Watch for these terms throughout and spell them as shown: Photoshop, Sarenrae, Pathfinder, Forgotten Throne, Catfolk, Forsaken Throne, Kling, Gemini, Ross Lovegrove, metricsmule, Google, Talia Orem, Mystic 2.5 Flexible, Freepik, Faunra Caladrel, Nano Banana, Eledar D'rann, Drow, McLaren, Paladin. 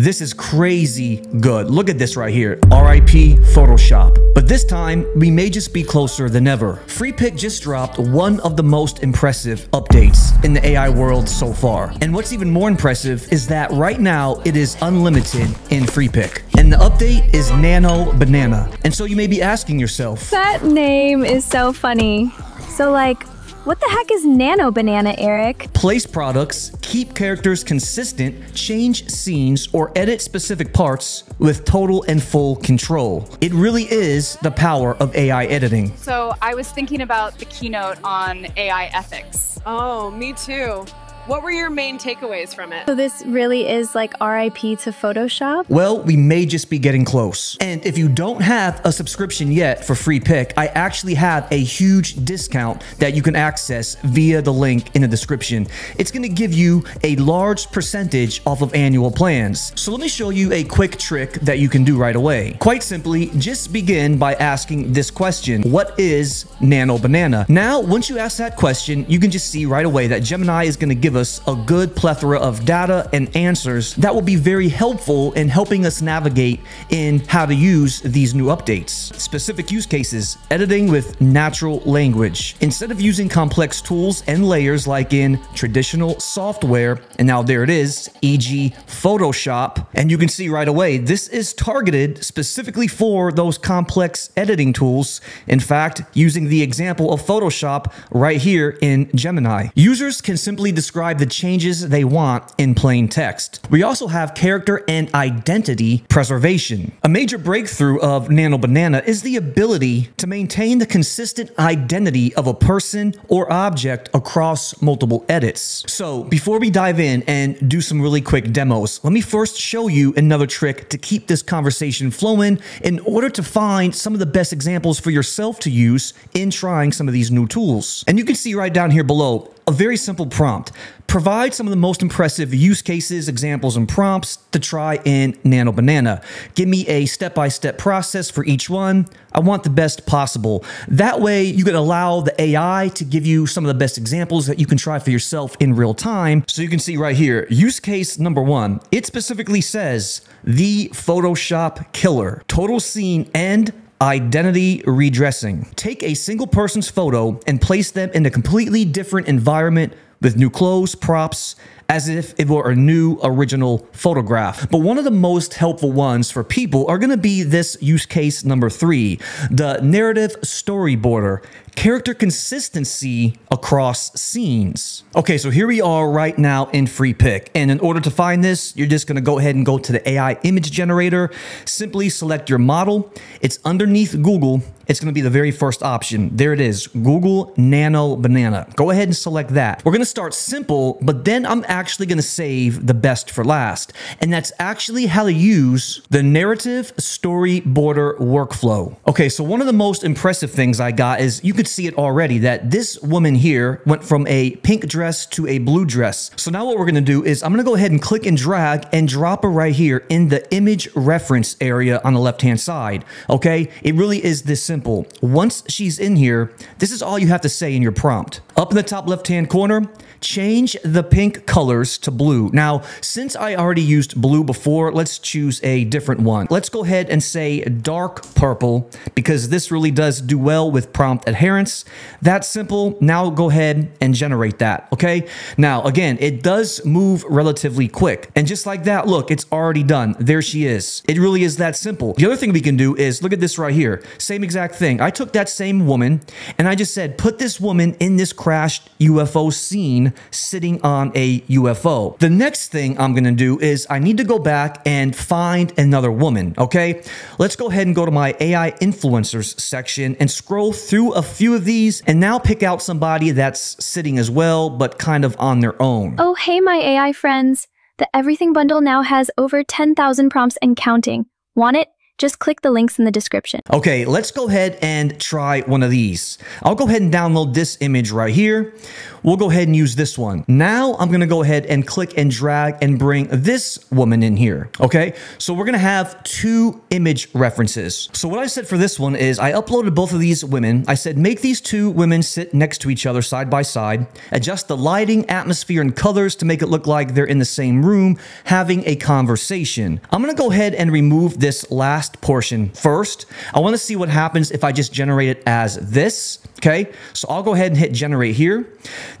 This is crazy good. Look at this right here. RIP Photoshop. But this time, we may just be closer than ever. Freepik just dropped one of the most impressive updates in the AI world so far. And what's even more impressive is that right now, it is unlimited in Freepik. And the update is Nano Banana. And so you may be asking yourself, that name is so funny. So like, what the heck is Nano Banana, Eric? Place products, keep characters consistent, change scenes, or edit specific parts with total and full control. It really is the power of AI editing. So I was thinking about the keynote on AI ethics. Oh, me too. What were your main takeaways from it? So this really is like RIP to Photoshop? Well, we may just be getting close. And if you don't have a subscription yet for Freepik, I actually have a huge discount that you can access via the link in the description. It's going to give you a large percentage off of annual plans. So let me show you a quick trick that you can do right away. Quite simply, just begin by asking this question. What is Nano Banana? Now, once you ask that question, you can just see right away that Gemini is going to give us a good plethora of data and answers that will be very helpful in helping us navigate in how to use these new updates. Specific use cases: editing with natural language. Instead of using complex tools and layers like in traditional software, and now there it is, e.g. Photoshop, and you can see right away, this is targeted specifically for those complex editing tools. In fact, using the example of Photoshop right here in Gemini. Users can simply describe the changes they want in plain text. We also have character and identity preservation. A major breakthrough of Nano Banana is the ability to maintain the consistent identity of a person or object across multiple edits. So before we dive in and do some really quick demos, let me first show you another trick to keep this conversation flowing in order to find some of the best examples for yourself to use in trying some of these new tools. And you can see right down here below, a very simple prompt. Provide some of the most impressive use cases, examples, and prompts to try in Nano Banana. Give me a step-by-step process for each one. I want the best possible. That way you can allow the AI to give you some of the best examples that you can try for yourself in real time. So you can see right here, use case number one, it specifically says the Photoshop killer, total scene and identity redressing. Take a single person's photo and place them in a completely different environment with new clothes, props, as if it were a new original photograph. But one of the most helpful ones for people are gonna be this use case number three, the narrative storyboarder, character consistency across scenes. Okay, so here we are right now in Freepik. And in order to find this, you're just gonna go ahead and go to the AI image generator, simply select your model. It's underneath Google. It's gonna be the very first option. There it is, Google Nano Banana. Go ahead and select that. We're gonna start simple, but then I'm actually going to save the best for last. And that's actually how to use the narrative storyboarder workflow. Okay, so one of the most impressive things I got is you could see it already that this woman here went from a pink dress to a blue dress. So now what we're going to do is I'm going to go ahead and click and drag and drop her right here in the image reference area on the left-hand side. Okay, it really is this simple. Once she's in here, this is all you have to say in your prompt. Up in the top left-hand corner, change the pink colors to blue. Now, since I already used blue before, let's choose a different one. Let's go ahead and say dark purple, because this really does do well with prompt adherence. That's simple. Now go ahead and generate that, okay? Now, again, it does move relatively quick. And just like that, look, it's already done. There she is. It really is that simple. The other thing we can do is, look at this right here. Same exact thing. I took that same woman and I just said, put this woman in this crashed UFO scene sitting on a UFO. The next thing I'm gonna do is I need to go back and find another woman, okay? Let's go ahead and go to my AI influencers section and scroll through a few of these and now pick out somebody that's sitting as well, but kind of on their own. Oh, hey, my AI friends. The Everything bundle now has over 10,000 prompts and counting. Want it? Just click the links in the description. Okay, let's go ahead and try one of these. I'll go ahead and download this image right here. We'll go ahead and use this one. Now I'm gonna go ahead and click and drag and bring this woman in here, okay? So we're gonna have two image references. So what I said for this one is I uploaded both of these women. I said, make these two women sit next to each other side by side, adjust the lighting, atmosphere, and colors to make it look like they're in the same room having a conversation. I'm gonna go ahead and remove this last portion first. I want to see what happens if I just generate it as this. Okay, so I'll go ahead and hit generate here.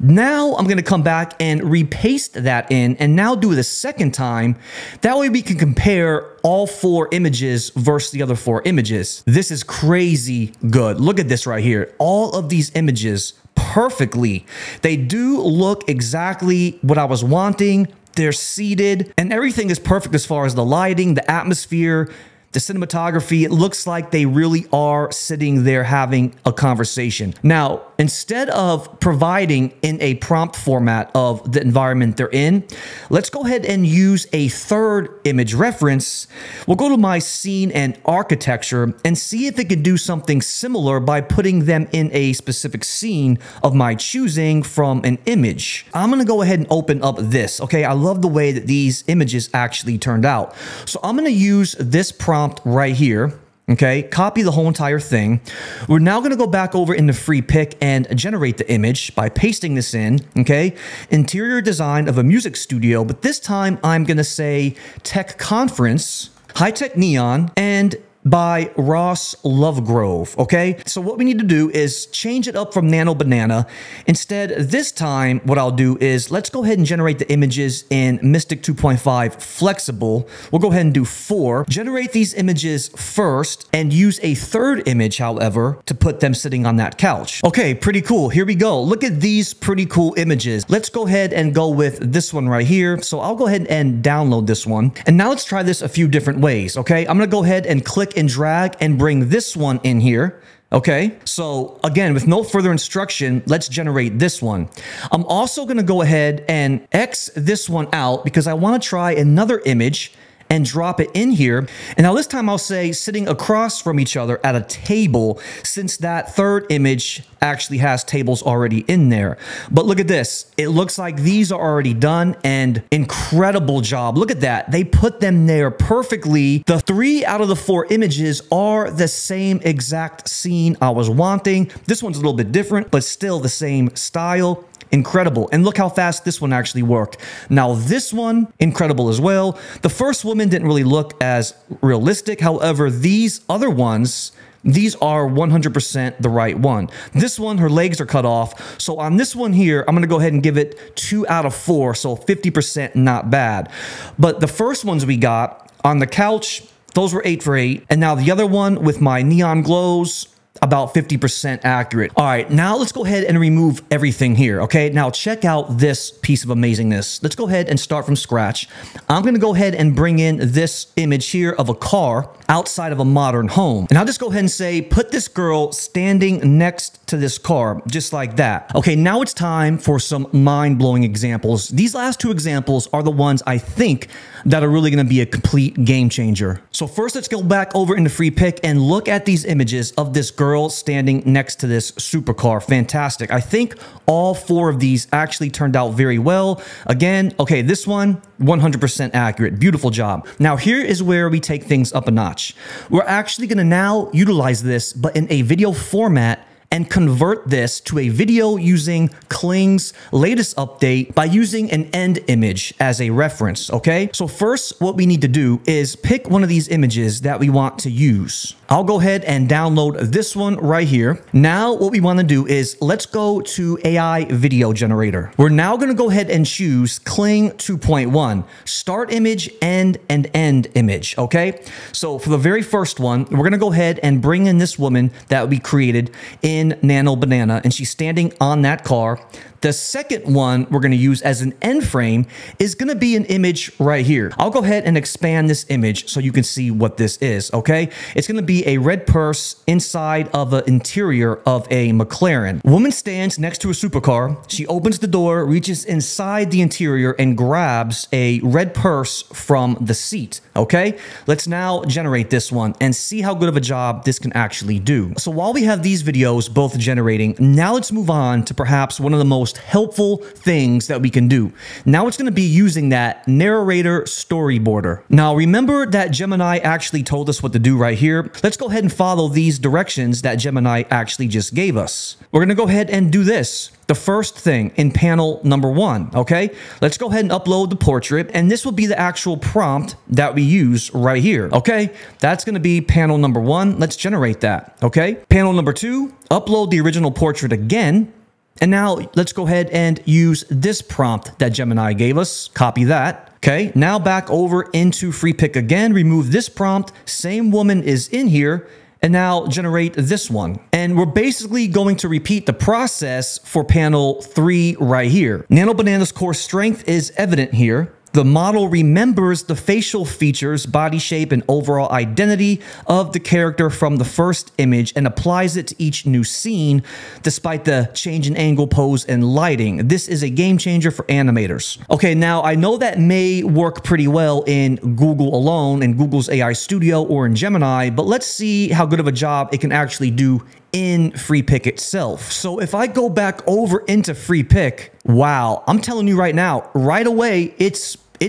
Now I'm going to come back and repaste that in and now do it a second time. That way we can compare all four images versus the other four images. This is crazy good. Look at this right here. All of these images perfectly. They do look exactly what I was wanting. They're seated and everything is perfect as far as the lighting, the atmosphere, the cinematography. It looks like they really are sitting there having a conversation. Now, instead of providing in a prompt format of the environment they're in, let's go ahead and use a third image reference. We'll go to my scene and architecture and see if it could do something similar by putting them in a specific scene of my choosing from an image. I'm gonna go ahead and open up this, okay? I love the way that these images actually turned out. So I'm gonna use this prompt right here, okay? Copy the whole entire thing. We're now gonna go back over into Freepik and generate the image by pasting this in, okay? Interior design of a music studio, but this time I'm gonna say tech conference, high tech neon, and by Ross Lovegrove, okay? So what we need to do is change it up from Nano Banana. Instead, this time, what I'll do is let's go ahead and generate the images in Mystic 2.5 Flexible. We'll go ahead and do 4. Generate these images first and use a third image, however, to put them sitting on that couch. Okay, pretty cool. Here we go. Look at these pretty cool images. Let's go ahead and go with this one right here. So I'll go ahead and download this one. And now let's try this a few different ways, okay? I'm gonna go ahead and click and drag and bring this one in here. Okay, so again, with no further instruction, let's generate this one. I'm also gonna go ahead and X this one out because I wanna try another image and drop it in here. And now this time I'll say sitting across from each other at a table, since that third image actually has tables already in there. But look at this. It looks like these are already done and incredible job. Look at that. They put them there perfectly. The 3 out of the 4 images are the same exact scene I was wanting. This one's a little bit different, but still the same style. Incredible. And look how fast this one actually worked. Now this one, incredible as well. The first woman didn't really look as realistic. However, these other ones, these are 100% the right one. This one, her legs are cut off. So on this one here, I'm gonna go ahead and give it 2 out of 4. So 50% not bad. But the first ones we got on the couch, those were 8 for 8. And now the other one with my neon glows, about 50% accurate. All right, now let's go ahead and remove everything here, okay? Now check out this piece of amazingness. Let's go ahead and start from scratch. I'm gonna go ahead and bring in this image here of a car outside of a modern home. And I'll just go ahead and say, put this girl standing next to this car, just like that. Okay, now it's time for some mind-blowing examples. These last 2 examples are the ones I think that are really gonna be a complete game changer. So first, let's go back over into Freepik and look at these images of this girl standing next to this supercar. Fantastic. I think all 4 of these actually turned out very well. Again, okay, this one, 100% accurate. Beautiful job. Now here is where we take things up a notch. We're actually going to now utilize this, but in a video format, and convert this to a video using Kling's latest update by using an end image as a reference, okay? So first, what we need to do is pick one of these images that we want to use. I'll go ahead and download this one right here. Now, what we wanna do is let's go to AI Video Generator. We're now gonna go ahead and choose Kling 2.1, start image, end, and end image, okay? So for the very first one, we're gonna go ahead and bring in this woman that we created in Nano Banana, and she's standing on that car. The second one we're gonna use as an end frame is gonna be an image right here. I'll go ahead and expand this image so you can see what this is, okay? It's gonna be see a red purse inside of an interior of a McLaren. Woman stands next to a supercar. She opens the door, reaches inside the interior, and grabs a red purse from the seat. Okay, let's now generate this one and see how good of a job this can actually do. So while we have these videos both generating, now let's move on to perhaps one of the most helpful things that we can do. Now it's going to be using that narrator storyboarder. Now remember that Gemini actually told us what to do right here. Let's go ahead and follow these directions that Gemini actually just gave us. We're going to go ahead and do this. The first thing in panel number one, okay? Let's go ahead and upload the portrait, and this will be the actual prompt that we use right here, okay? That's gonna be panel number one. Let's generate that, okay? Panel number two, upload the original portrait again. And now let's go ahead and use this prompt that Gemini gave us. Copy that. Okay, now back over into Freepik again, remove this prompt, same woman is in here, and now generate this one. And we're basically going to repeat the process for panel three right here. Nano Banana's core strength is evident here. The model remembers the facial features, body shape, and overall identity of the character from the first image and applies it to each new scene despite the change in angle, pose, and lighting. This is a game changer for animators. Okay, now I know that may work pretty well in Google alone, in Google's AI Studio, or in Gemini, but let's see how good of a job it can actually do in Freepik itself. So if I go back over into Freepik, wow, I'm telling you right now, right away, it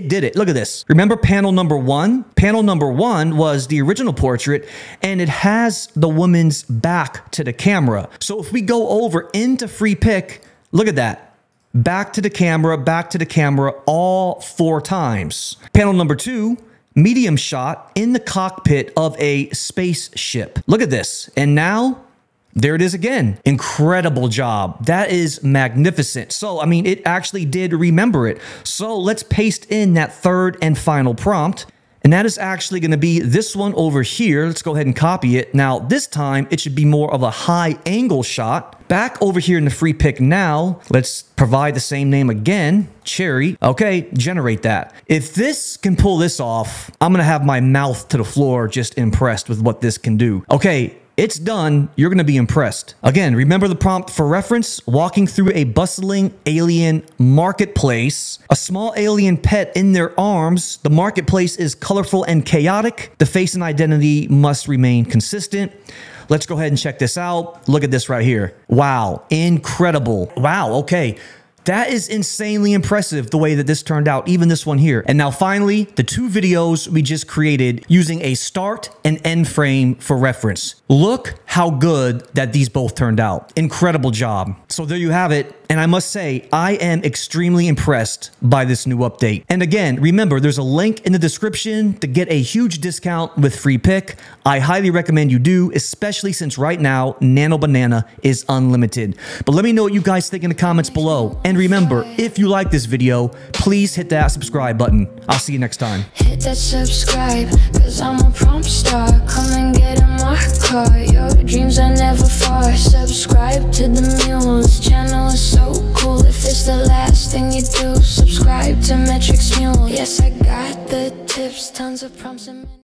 did it. Look at this. Remember panel number one? Panel number one was the original portrait, and it has the woman's back to the camera. So if we go over into Freepik, look at that. Back to the camera, all four times. Panel number two, medium shot in the cockpit of a spaceship. Look at this. And now, there it is again. Incredible job. That is magnificent. So, I mean, it actually did remember it. So let's paste in that third and final prompt. And that is actually going to be this one over here. Let's go ahead and copy it. Now, this time it should be more of a high angle shot. Back over here in the Freepik now, let's provide the same name again, Cherry. Okay, generate that. If this can pull this off, I'm going to have my mouth to the floor just impressed with what this can do. Okay, it's done. You're going to be impressed. Again, remember the prompt for reference, walking through a bustling alien marketplace, a small alien pet in their arms. The marketplace is colorful and chaotic. The face and identity must remain consistent. Let's go ahead and check this out. Look at this right here. Wow. Incredible. Wow. Okay. That is insanely impressive the way that this turned out, even this one here. And now finally, the two videos we just created using a start and end frame for reference. Look how good that these both turned out. Incredible job. So there you have it. And I must say, I am extremely impressed by this new update. And again, remember, there's a link in the description to get a huge discount with Freepik. I highly recommend you do, especially since right now, Nano Banana is unlimited. But let me know what you guys think in the comments below. And remember, if you like this video, please hit that subscribe button. I'll see you next time. Hit that subscribe, cause I'm a prompt star. Come and get in my car. Your dreams are never far. Subscribe to the mule's channel is so cool. If it's the last thing you do, subscribe to Metrics Mule. Yes, I got the tips, tons of prompts and